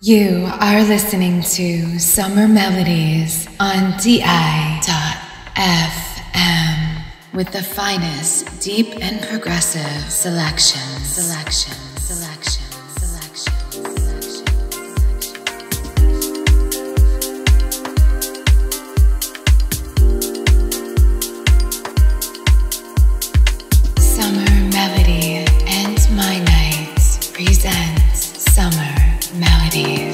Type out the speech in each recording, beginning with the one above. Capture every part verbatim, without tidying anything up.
You are listening to Summer Melodies on D I dot F M with the finest deep and progressive selection, selection, selection. I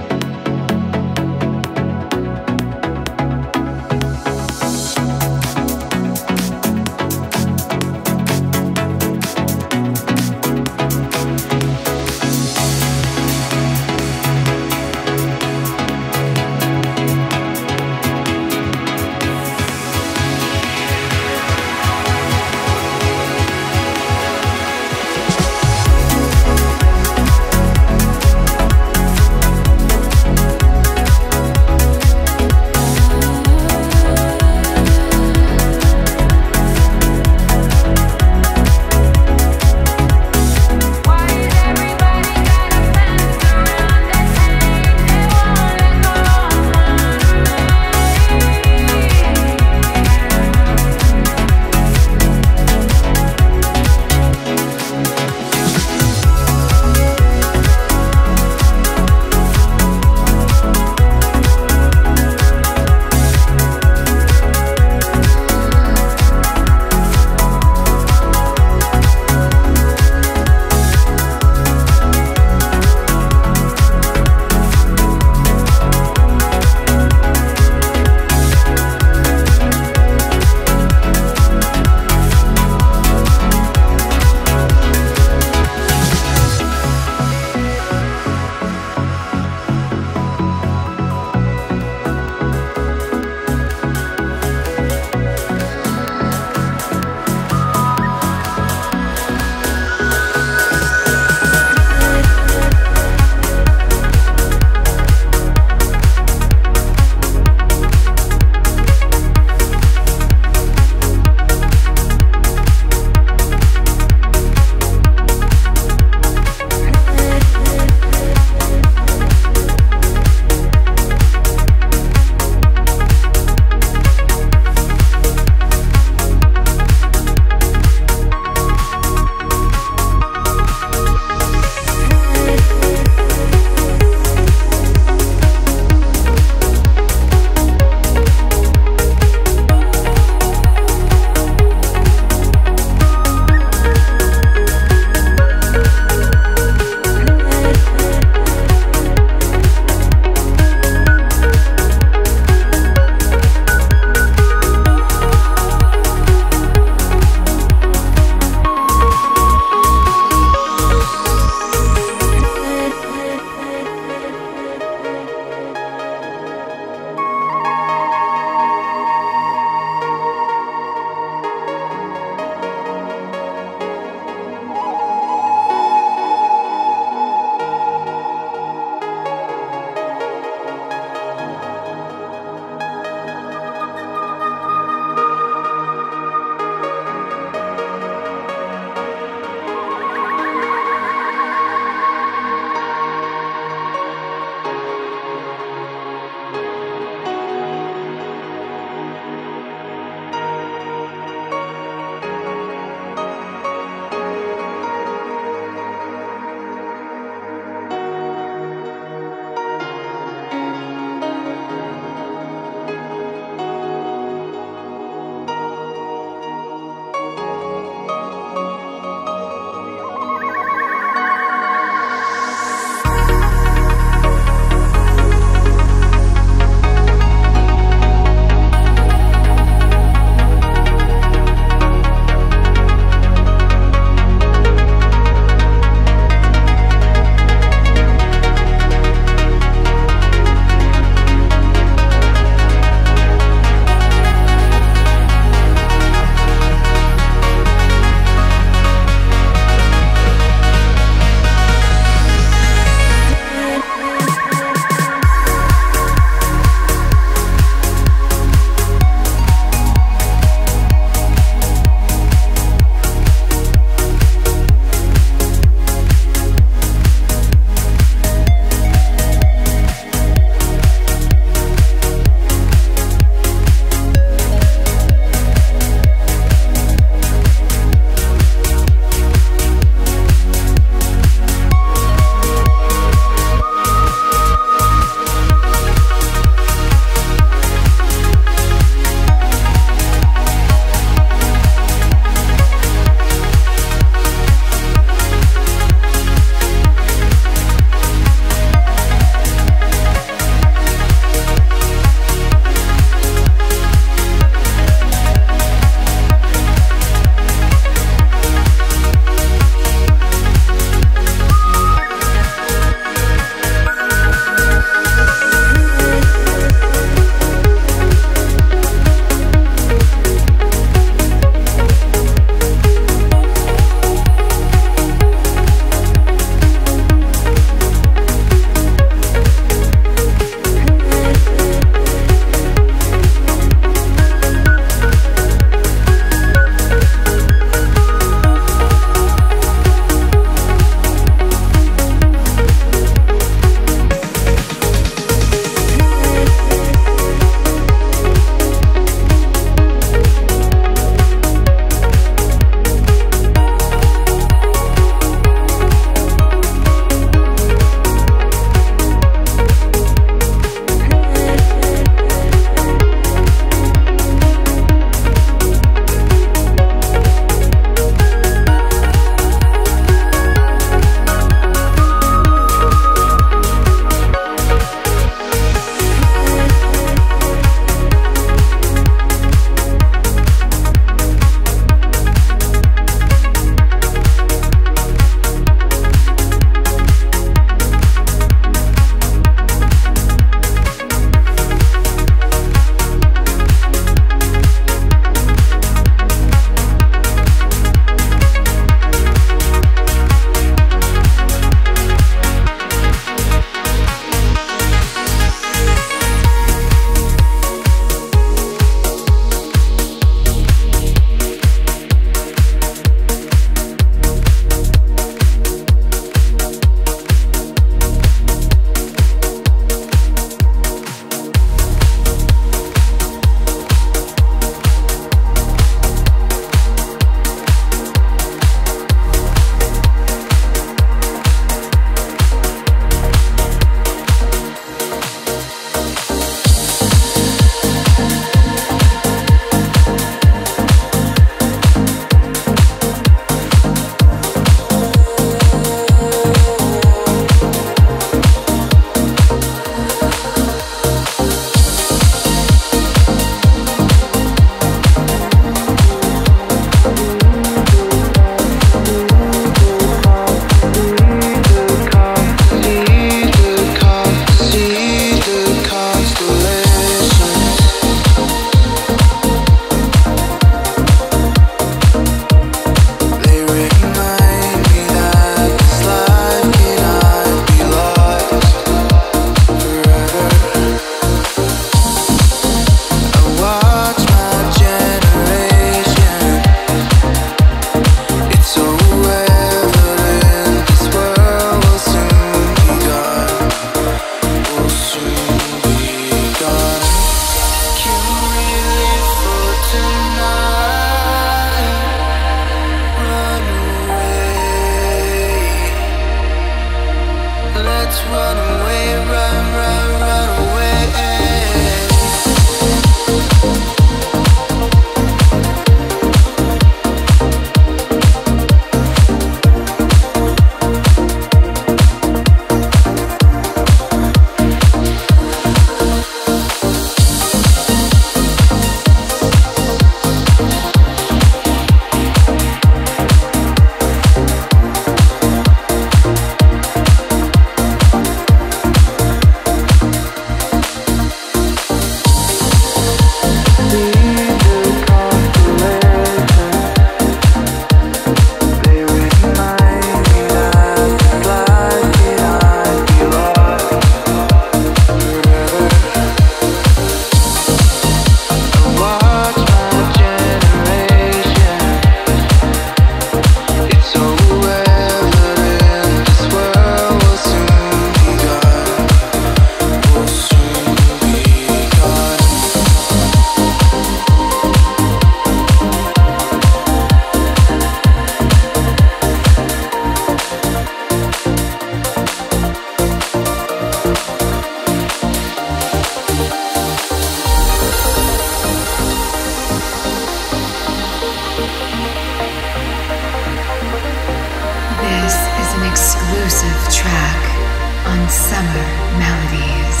on Summer Melodies.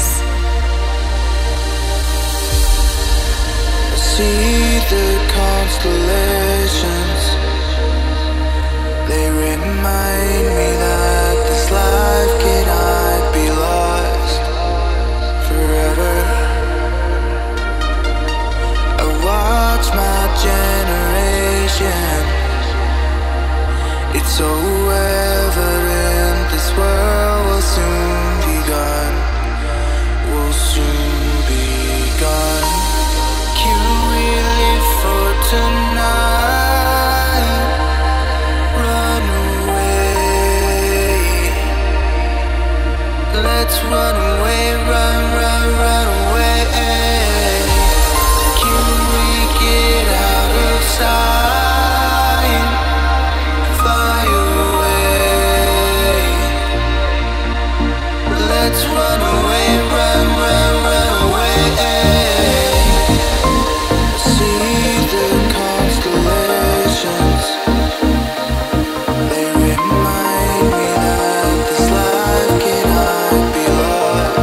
I see the constellations. They remind me that this life cannot be lost forever. I watch my generation. It's so evident this world will soon be gone. Will soon be gone. Can we live for tonight? Run away. Let's run away, run, run, run away. Can we get out of sight? Let's run away, run, run, run away. See the constellations. They remind me that this life cannot be lost.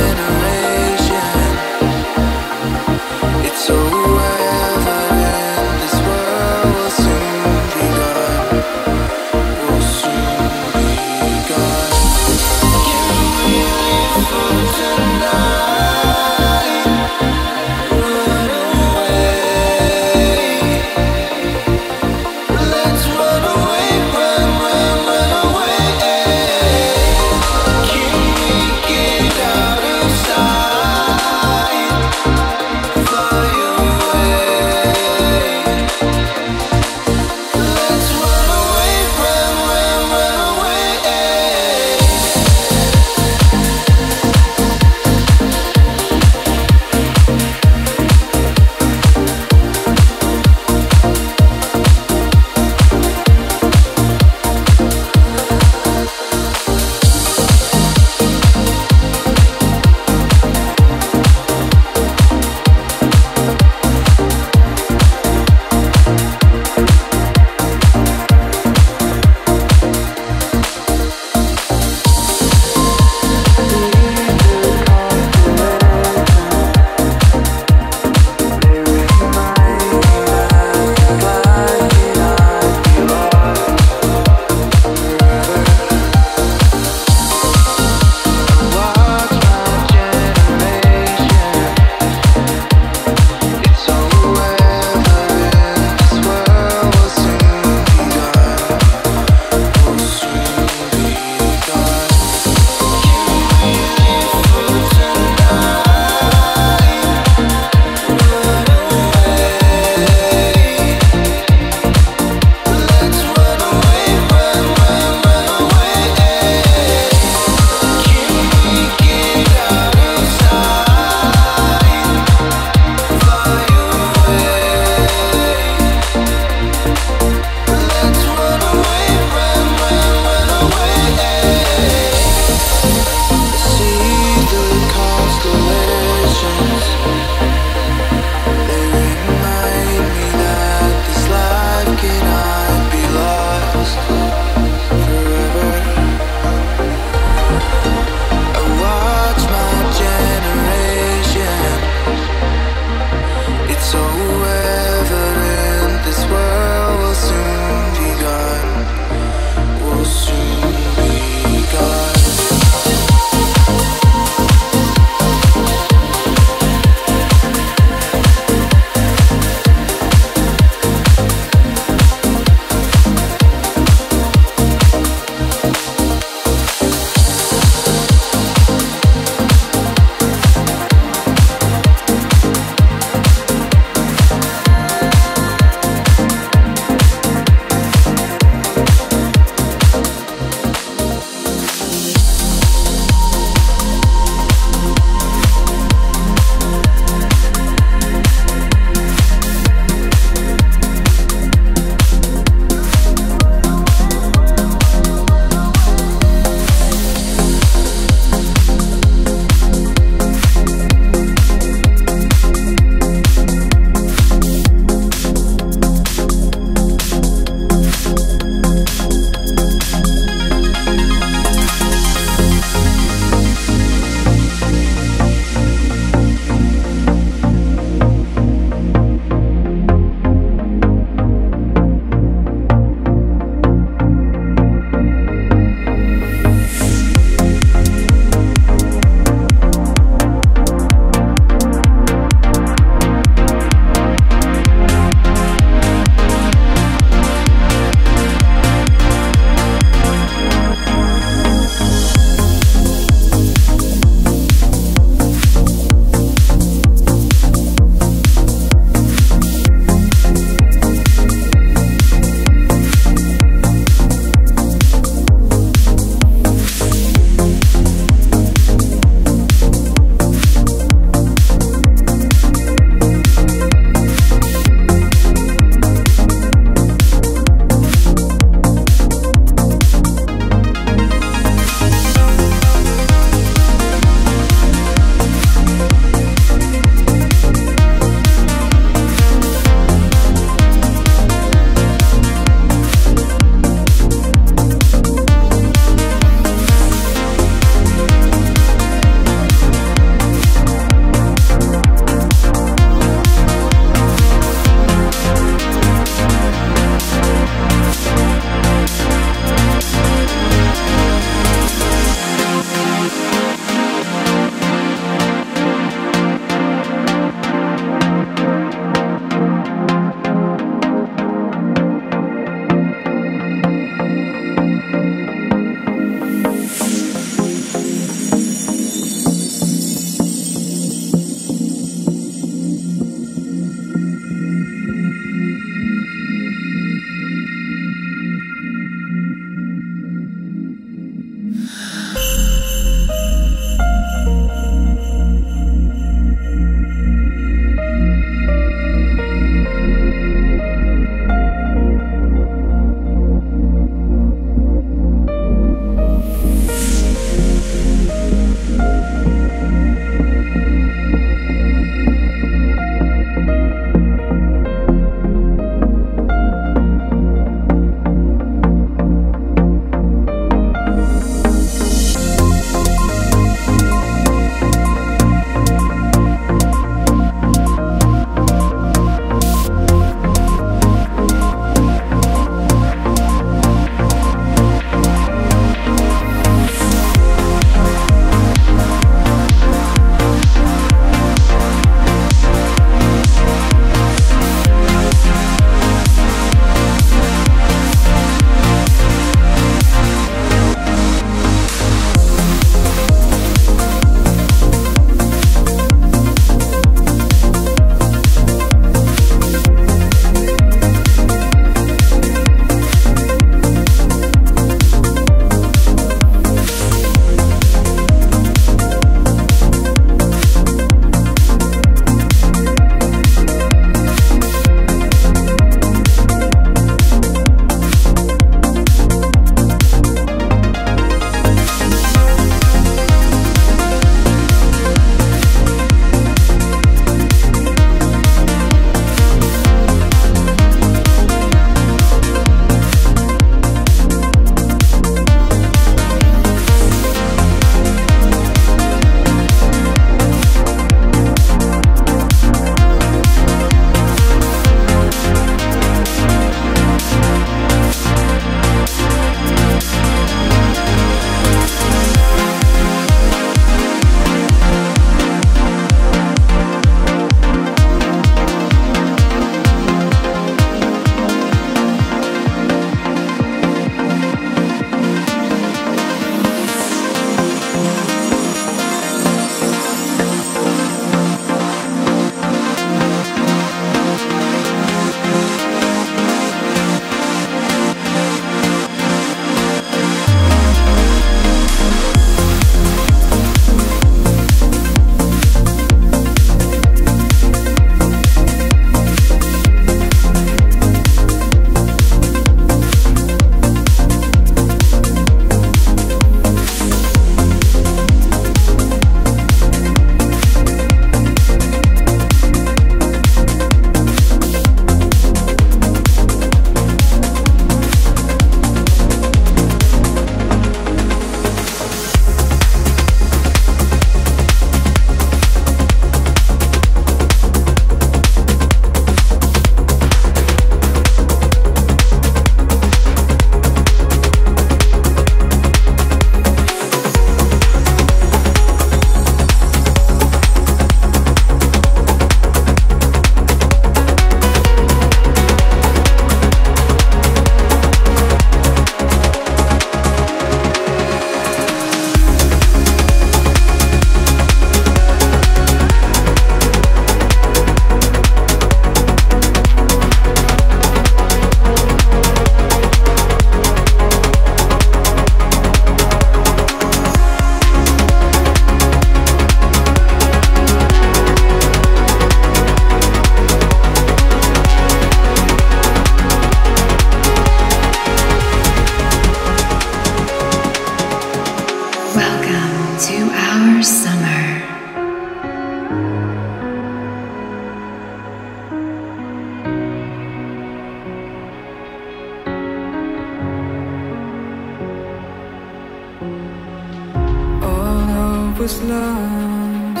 was lost,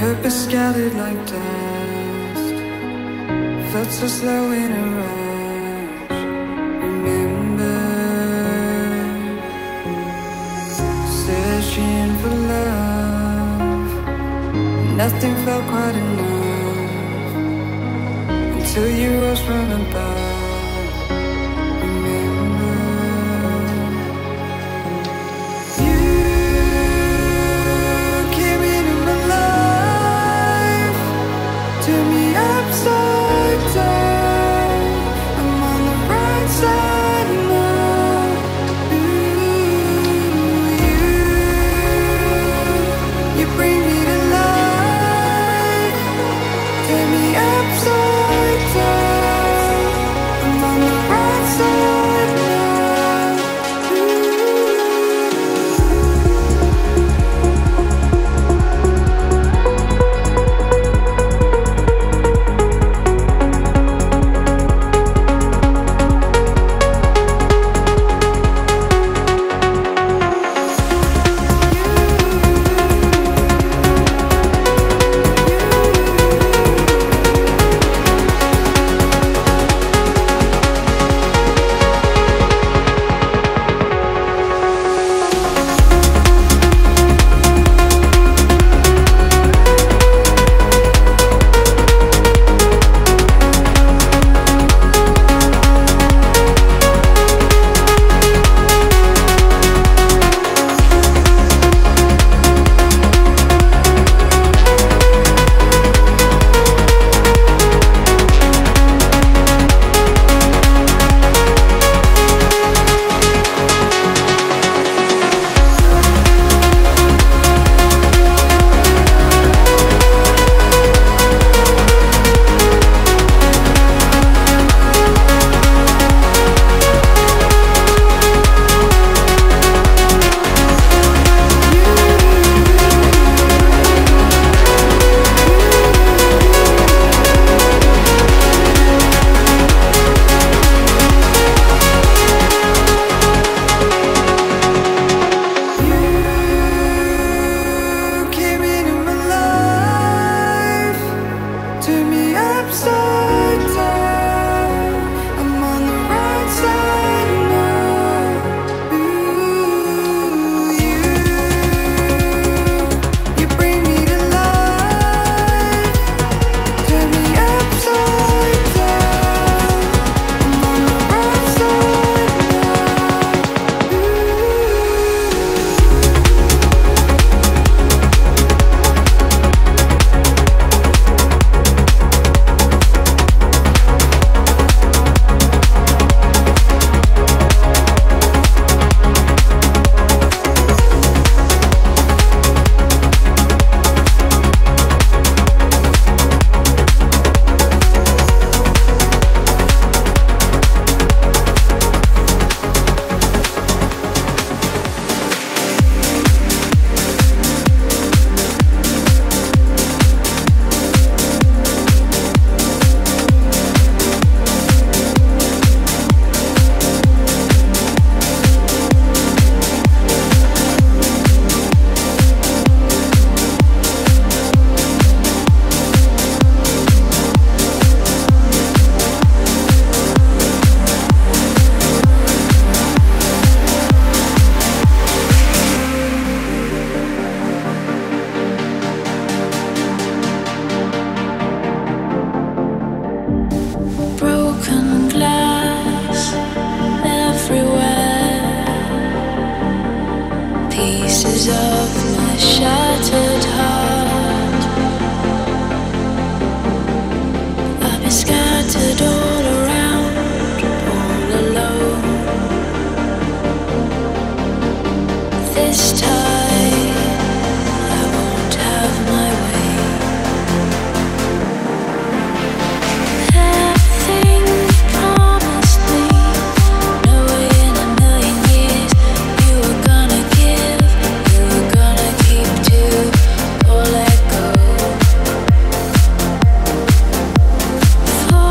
purpose scattered like dust, felt so slow in a rush. Remember, searching for love, nothing felt quite enough until you rose from above. Oh,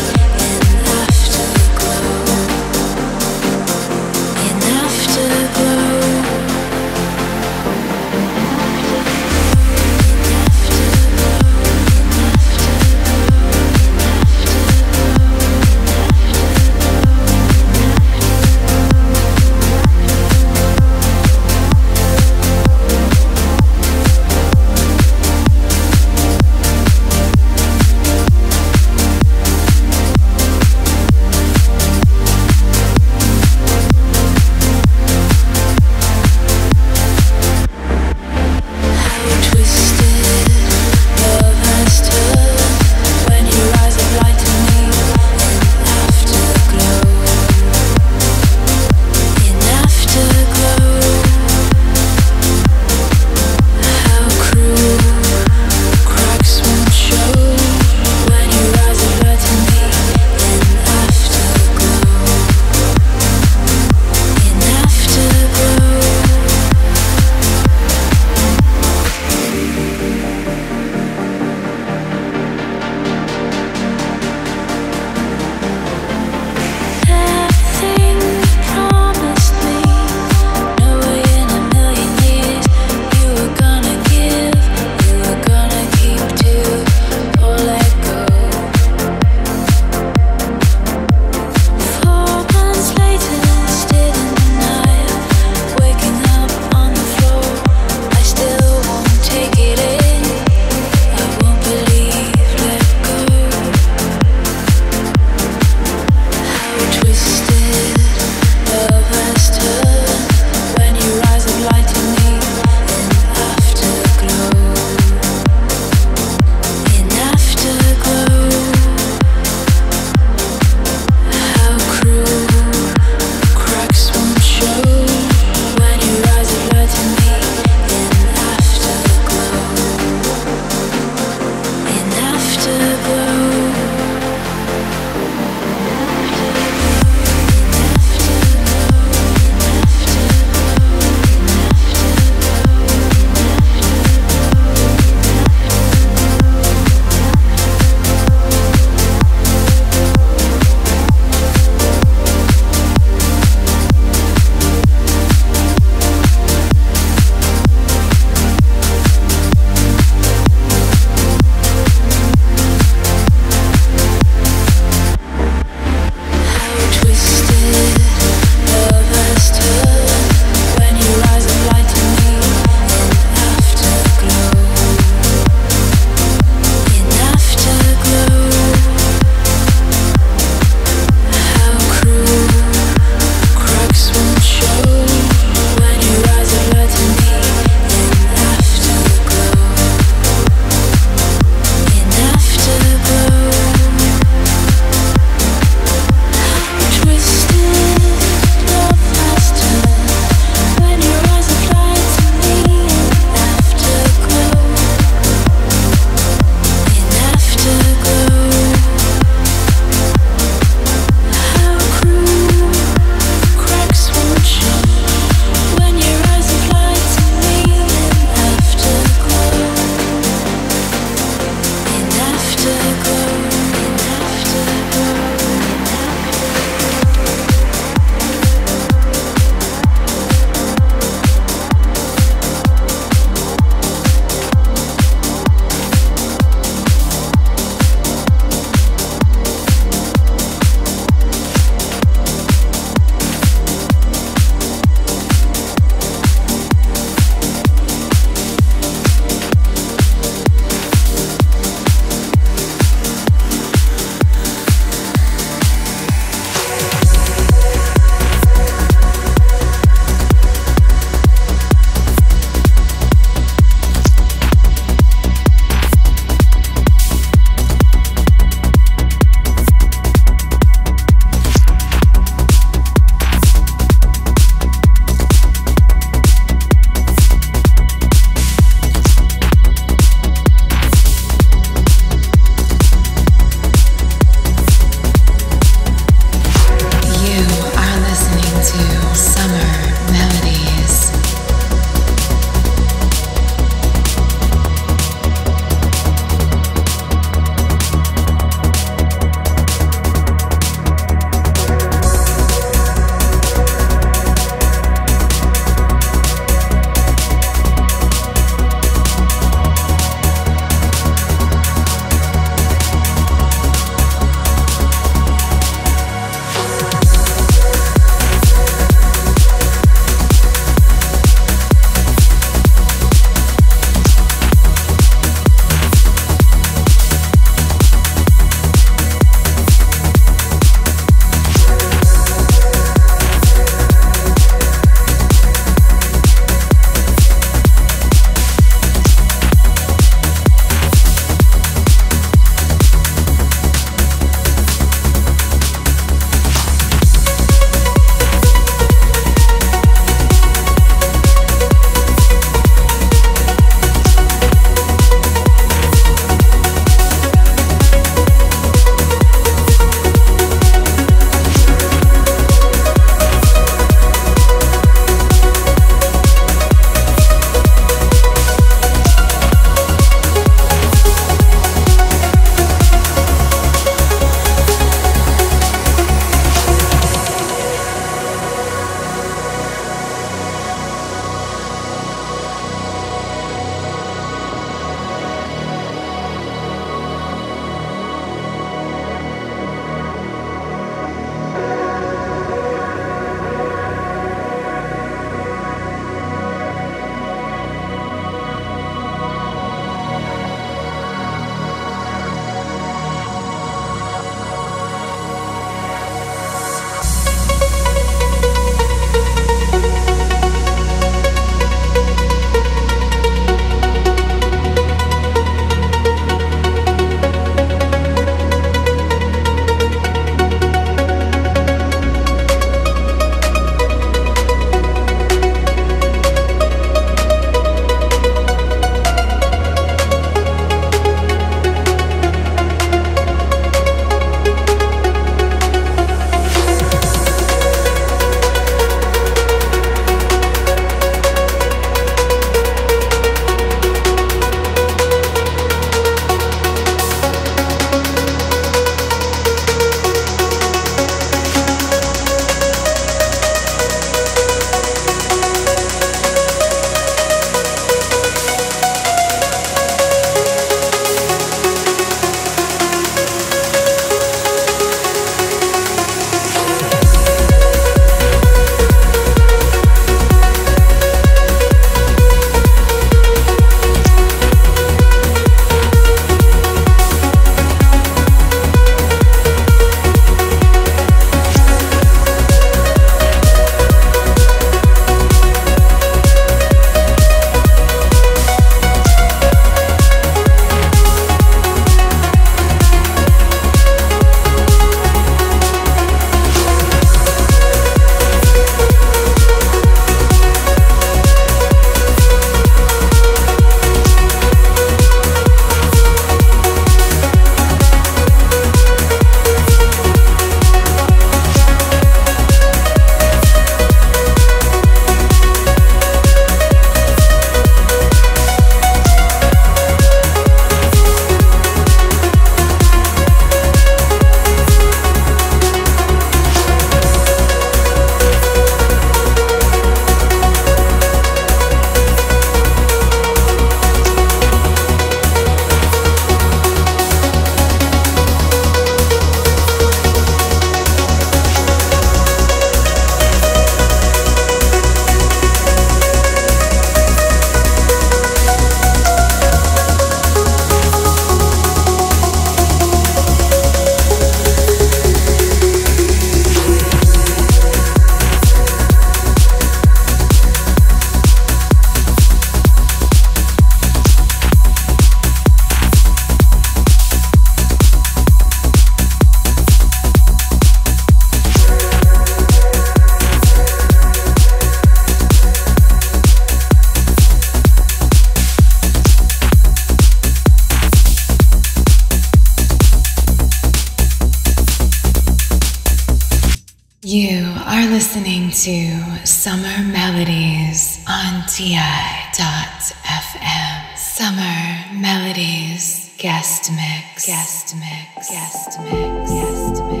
are listening to Summer Melodies on D I dot F M. Summer Melodies guest mix, guest mix, guest mix, guest mix.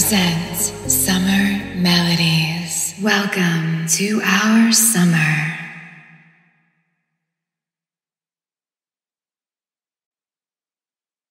presents Summer Melodies. Welcome to our